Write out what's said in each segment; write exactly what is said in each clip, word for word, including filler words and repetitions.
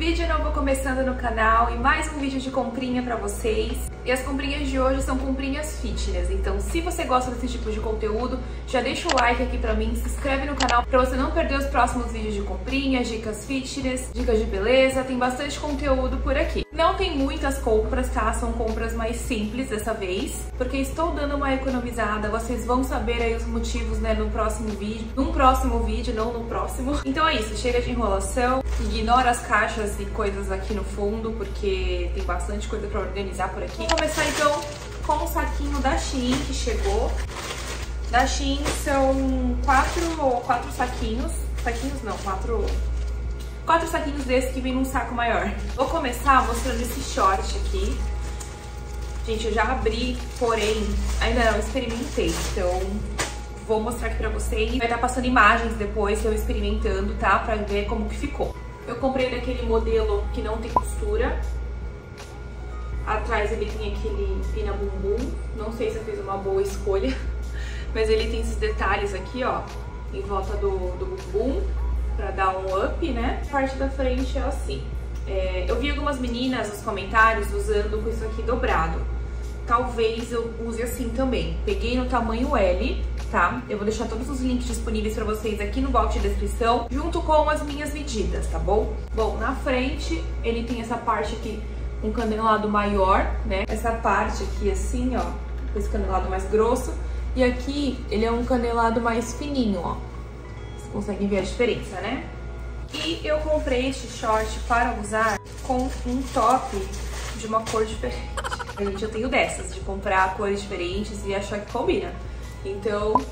Vídeo novo começando no canal e mais um vídeo de comprinha pra vocês. E as comprinhas de hoje são comprinhas fitness, então se você gosta desse tipo de conteúdo, já deixa o like aqui pra mim, se inscreve no canal pra você não perder os próximos vídeos de comprinhas, dicas fitness, dicas de beleza, tem bastante conteúdo por aqui. Não tem muitas compras, tá? São compras mais simples dessa vez, porque estou dando uma economizada, vocês vão saber aí os motivos, né, no próximo vídeo, num próximo vídeo, não no próximo. Então é isso, chega de enrolação, ignora as caixas e coisas aqui no fundo, porque tem bastante coisa pra organizar por aqui. Vou começar então com o saquinho da Shein, que chegou. Da Shein são quatro, quatro saquinhos, saquinhos não, quatro... Quatro saquinhos desses que vem num saco maior. Vou começar mostrando esse short aqui. Gente, eu já abri, porém, ainda não experimentei. Então, vou mostrar aqui pra vocês. Vai estar passando imagens depois, eu experimentando, tá? Pra ver como que ficou. Eu comprei daquele modelo que não tem costura. Atrás ele tem aquele pina bumbum. Não sei se eu fiz uma boa escolha, mas ele tem esses detalhes aqui, ó. Em volta do, do bumbum. Pra dar um up, né? A parte da frente é assim. É, eu vi algumas meninas nos comentários usando com isso aqui dobrado. Talvez eu use assim também. Peguei no tamanho L, tá? Eu vou deixar todos os links disponíveis pra vocês aqui no box de descrição, junto com as minhas medidas, tá bom? Bom, na frente ele tem essa parte aqui, um canelado maior, né? Essa parte aqui assim, ó, com esse canelado mais grosso. E aqui ele é um canelado mais fininho, ó. Conseguem ver a diferença, né? E eu comprei este short para usar com um top de uma cor diferente. Gente, eu tenho dessas, de comprar cores diferentes e achar que combina. Então,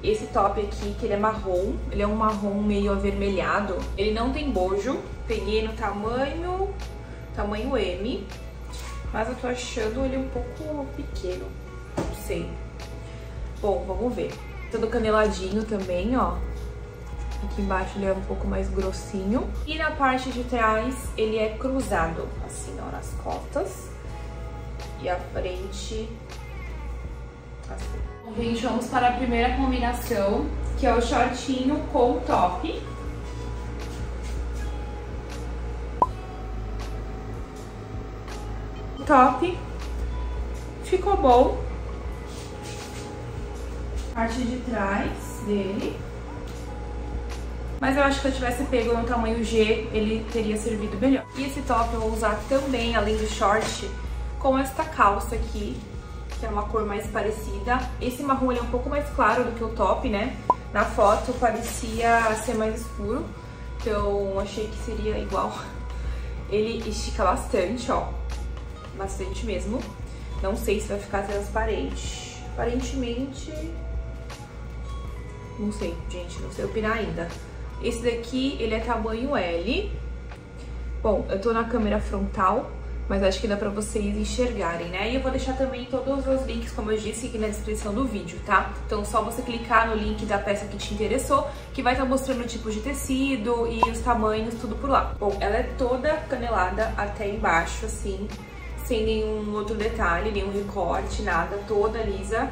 esse top aqui, que ele é marrom, ele é um marrom meio avermelhado. Ele não tem bojo, peguei no tamanho, tamanho M, mas eu tô achando ele um pouco pequeno, não sei. Bom, vamos ver. Todo caneladinho também, ó. Aqui embaixo ele é um pouco mais grossinho. E na parte de trás ele é cruzado, assim, ó, nas costas. E a frente, assim. Bom, gente, vamos para a primeira combinação, que é o shortinho com o top. O top ficou bom. A parte de trás dele. Mas eu acho que se eu tivesse pego no tamanho G, ele teria servido melhor. E esse top eu vou usar também, além do short, com esta calça aqui, que é uma cor mais parecida. Esse marrom ele é um pouco mais claro do que o top, né? Na foto parecia ser mais escuro, então achei que seria igual. Ele estica bastante, ó. Bastante mesmo. Não sei se vai ficar transparente. Aparentemente... Não sei, gente. Não sei opinar ainda. Esse daqui, ele é tamanho L. Bom, eu tô na câmera frontal, mas acho que dá pra vocês enxergarem, né? E eu vou deixar também todos os links, como eu disse, aqui na descrição do vídeo, tá? Então, só você clicar no link da peça que te interessou, que vai estar mostrando o tipo de tecido e os tamanhos, tudo por lá. Bom, ela é toda canelada até embaixo, assim, sem nenhum outro detalhe, nenhum recorte, nada, toda lisa.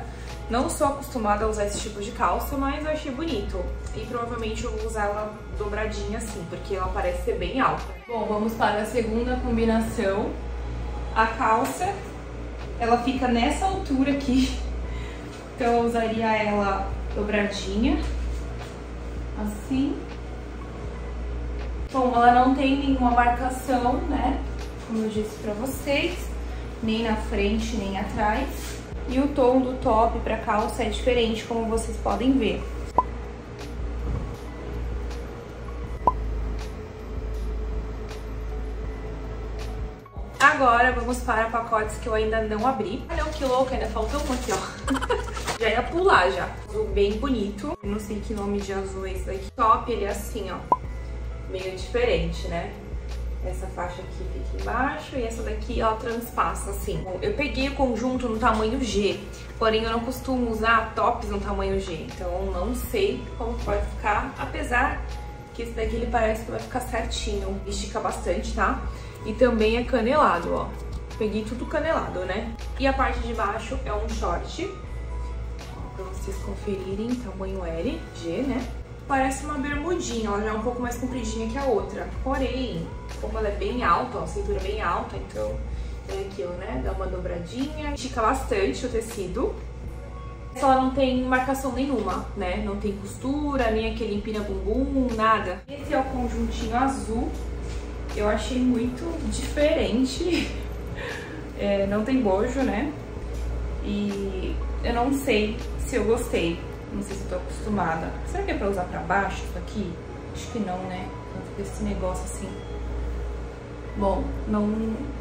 Não sou acostumada a usar esse tipo de calça, mas eu achei bonito. E provavelmente eu vou usar ela dobradinha assim, porque ela parece ser bem alta. Bom, vamos para a segunda combinação. A calça, ela fica nessa altura aqui. Então eu usaria ela dobradinha, assim. Bom, ela não tem nenhuma marcação, né? Como eu disse pra vocês. Nem na frente, nem atrás. E o tom do top pra calça é diferente, como vocês podem ver. Agora vamos para pacotes que eu ainda não abri. Olha, que louco, ainda faltou um aqui, ó. Já ia pular, já. Azul bem bonito. Eu não sei que nome de azul é esse daqui. Top, ele é assim, ó. Meio diferente, né? Essa faixa aqui fica embaixo e essa daqui, ela transpassa, assim. Bom, eu peguei o conjunto no tamanho G, porém eu não costumo usar tops no tamanho G, então não sei como vai ficar, apesar que esse daqui ele parece que vai ficar certinho. Estica bastante, tá? E também é canelado, ó. Peguei tudo canelado, né? E a parte de baixo é um short, ó, pra vocês conferirem, tamanho L, G, né? Parece uma bermudinha, ela já é um pouco mais compridinha que a outra, porém... como ela é bem alta, ó, a cintura bem alta, então é aquilo, né? Dá uma dobradinha, estica bastante o tecido. Ela não tem marcação nenhuma, né? Não tem costura, nem aquele empina bumbum, nada. Esse é o conjuntinho azul. Eu achei muito diferente. É, não tem bojo, né? E eu não sei se eu gostei. Não sei se eu tô acostumada. Será que é pra usar pra baixo isso aqui? Acho que não, né? Esse negócio assim. Bom, não,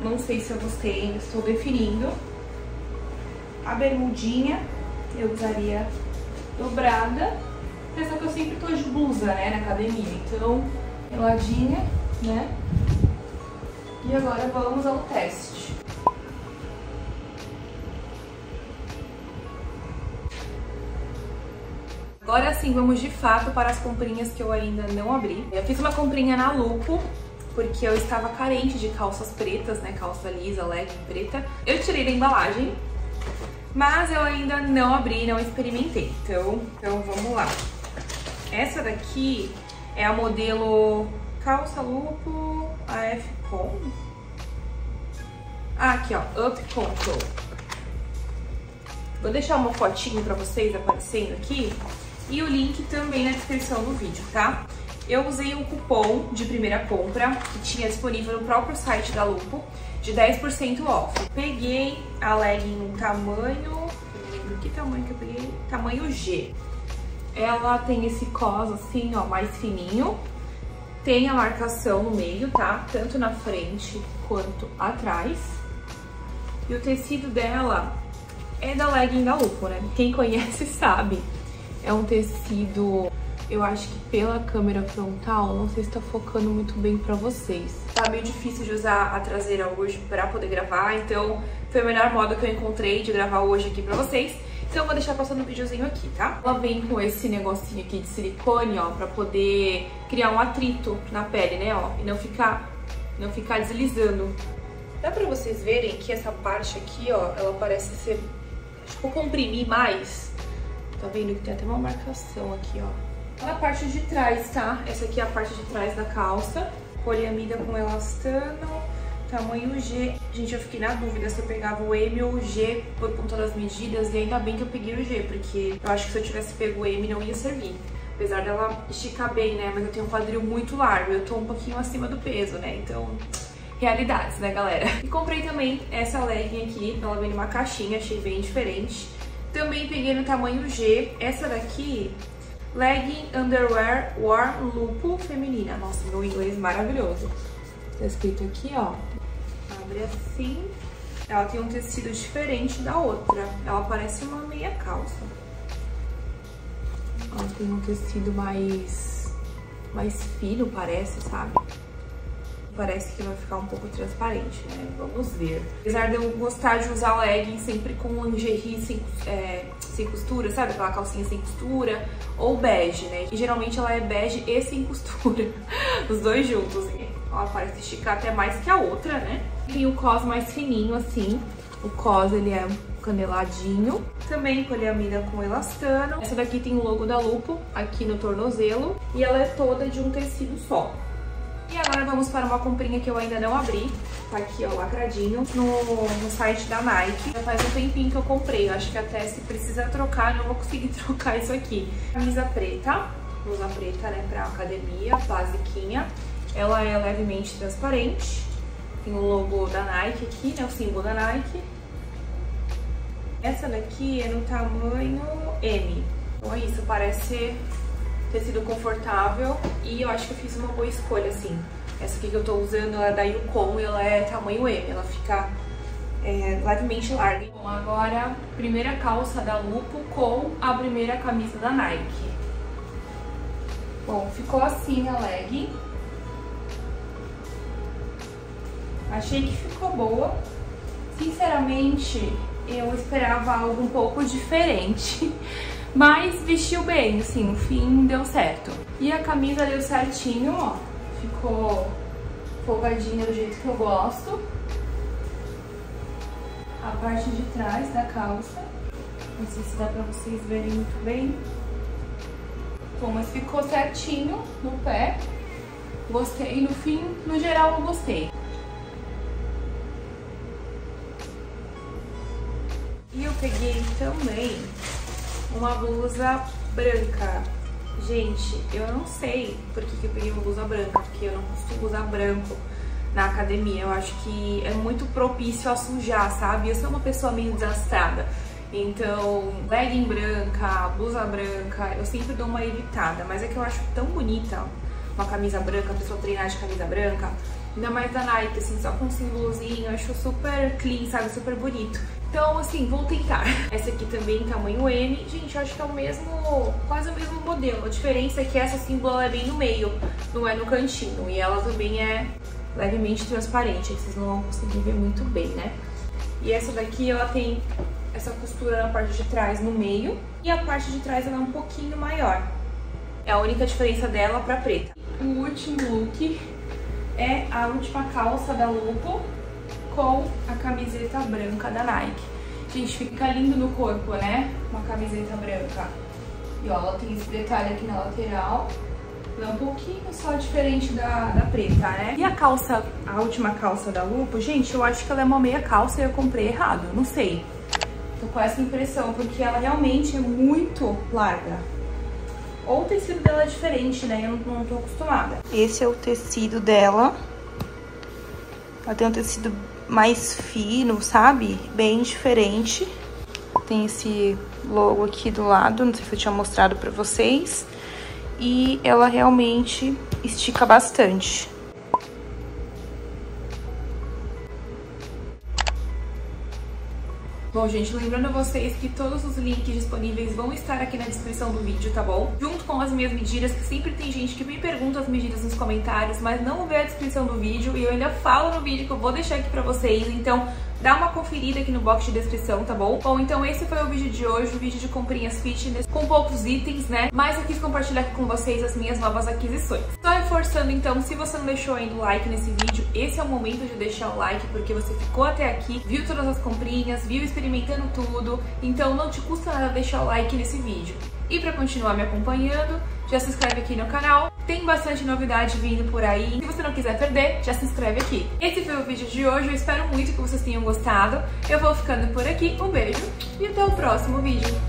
não sei se eu gostei ainda. Estou definindo. A bermudinha eu usaria dobrada. Apesar que eu sempre tô de blusa, né? Na academia. Então, peladinha, né? E agora vamos ao teste. Agora sim, vamos de fato para as comprinhas que eu ainda não abri. Eu fiz uma comprinha na Lupo, porque eu estava carente de calças pretas, né? Calça lisa, legging preta. Eu tirei da embalagem, mas eu ainda não abri, não experimentei. Então, então vamos lá. Essa daqui é a modelo calça Lupo A F com. Ah, aqui ó, Up Control. Vou deixar uma fotinho pra vocês aparecendo aqui. E o link também na descrição do vídeo, tá? Eu usei um cupom de primeira compra que tinha disponível no próprio site da Lupo de dez por cento off. Peguei a legging no tamanho... Eu não lembro que tamanho que eu peguei. Tamanho G. Ela tem esse cos assim, ó, mais fininho. Tem a marcação no meio, tá? Tanto na frente quanto atrás. E o tecido dela é da legging da Lupo, né? Quem conhece sabe. É um tecido, eu acho que pela câmera frontal, não sei se tá focando muito bem pra vocês. Tá meio difícil de usar a traseira hoje pra poder gravar, então foi o melhor modo que eu encontrei de gravar hoje aqui pra vocês. Então eu vou deixar passando o videozinho aqui, tá? Ela vem com esse negocinho aqui de silicone, ó, pra poder criar um atrito na pele, né, ó, e não ficar, não ficar deslizando. Dá pra vocês verem que essa parte aqui, ó, ela parece ser, tipo, comprimir mais. Tá vendo que tem até uma marcação aqui, ó. Olha a parte de trás, tá? Essa aqui é a parte de trás da calça. Poliamida com elastano, tamanho G. Gente, eu fiquei na dúvida se eu pegava o M ou o G por conta das medidas. E ainda bem que eu peguei o G, porque eu acho que se eu tivesse pego o M não ia servir. Apesar dela esticar bem, né? Mas eu tenho um quadril muito largo, eu tô um pouquinho acima do peso, né? Então... realidades, né, galera? E comprei também essa legging aqui, ela vem numa caixinha, achei bem diferente. Também peguei no tamanho G, essa daqui, Legging Underwear War Lupo Feminina. Nossa, meu inglês maravilhoso. Tá escrito aqui, ó. Abre assim. Ela tem um tecido diferente da outra. Ela parece uma meia calça. Ela tem um tecido mais... mais fino, parece, sabe? Parece que vai ficar um pouco transparente, né? Vamos ver. Apesar de eu gostar de usar legging sempre com lingerie sem, é, sem costura, sabe? Aquela calcinha sem costura. Ou bege, né? E geralmente ela é bege e sem costura. Os dois juntos. Ela parece esticar até mais que a outra, né? Tem o cos mais fininho, assim. O cos, ele é caneladinho. Também poliamida com elastano. Essa daqui tem o logo da Lupo aqui no tornozelo. E ela é toda de um tecido só. E agora vamos para uma comprinha que eu ainda não abri. Tá aqui, ó, lacradinho, no, no site da Nike. Já faz um tempinho que eu comprei. Eu acho que até se precisar trocar, eu não vou conseguir trocar isso aqui. Camisa preta, blusa preta, né, pra academia, basiquinha. Ela é levemente transparente. Tem o logo da Nike aqui, né, o símbolo da Nike. Essa daqui é no tamanho M. Então é isso, parece... tecido confortável e eu acho que eu fiz uma boa escolha, assim. Essa aqui que eu tô usando, ela é da Yucon e ela é tamanho M, ela fica é, levemente larga. Bom, agora, primeira calça da Lupo com a primeira camisa da Nike. Bom, ficou assim a legging. Achei que ficou boa. Sinceramente, eu esperava algo um pouco diferente. Mas vestiu bem, assim, no fim deu certo. E a camisa deu certinho, ó. Ficou folgadinha do jeito que eu gosto. A parte de trás da calça. Não sei se dá pra vocês verem muito bem. Bom, mas ficou certinho no pé. gostei. No fim, no geral, eu gostei. E eu peguei também uma blusa branca. Gente, eu não sei por que, que eu peguei uma blusa branca, porque eu não costumo usar branco na academia. Eu acho que é muito propício a sujar, sabe? Eu sou uma pessoa meio desastrada. Então, legging branca, blusa branca, eu sempre dou uma evitada. Mas é que eu acho tão bonita uma camisa branca, a pessoa treinar de camisa branca. Ainda mais da Nike, assim, só com um símbolozinho. Eu acho super clean, sabe? Super bonito. Então, assim, vou tentar. Essa aqui também em tamanho M. Gente, eu acho que é o mesmo, quase o mesmo modelo. A diferença é que essa símbolo é bem no meio, não é no cantinho. E ela também é levemente transparente, que vocês não vão conseguir ver muito bem, né? E essa daqui, ela tem essa costura na parte de trás no meio, e a parte de trás ela é um pouquinho maior. É a única diferença dela pra preta. O último look é a última calça da Lupo com a camiseta branca da Nike. Gente, fica lindo no corpo, né? Uma camiseta branca. E ó, ela tem esse detalhe aqui na lateral. Ela é um pouquinho só diferente da, da preta, né? E a calça, a última calça da Lupo, gente, eu acho que ela é uma meia calça e eu comprei errado, não sei. Tô com essa impressão, porque ela realmente é muito larga. Ou o tecido dela é diferente, né? Eu não, não tô acostumada. Esse é o tecido dela. Ela tem um tecido mais fino, sabe? Bem diferente. Tem esse logo aqui do lado, não sei se eu tinha mostrado pra vocês. E ela realmente estica bastante. Bom, gente, lembrando vocês que todos os links disponíveis vão estar aqui na descrição do vídeo, tá bom? Junto com as minhas medidas, que sempre tem gente que me pergunta as medidas nos comentários, mas não vê a descrição do vídeo, e eu ainda falo no vídeo que eu vou deixar aqui pra vocês, então dá uma conferida aqui no box de descrição, tá bom? Bom, então esse foi o vídeo de hoje, o vídeo de comprinhas fitness, com poucos itens, né? Mas eu quis compartilhar aqui com vocês as minhas novas aquisições. Só reforçando, então, se você não deixou ainda o like nesse vídeo, esse é o momento de deixar o like, porque você ficou até aqui, viu todas as comprinhas, viu experimentando tudo, então não te custa nada deixar o like nesse vídeo. E pra continuar me acompanhando, já se inscreve aqui no canal, tem bastante novidade vindo por aí. Se você não quiser perder, já se inscreve aqui. Esse foi o vídeo de hoje, eu espero muito que vocês tenham gostado. Eu vou ficando por aqui, um beijo e até o próximo vídeo.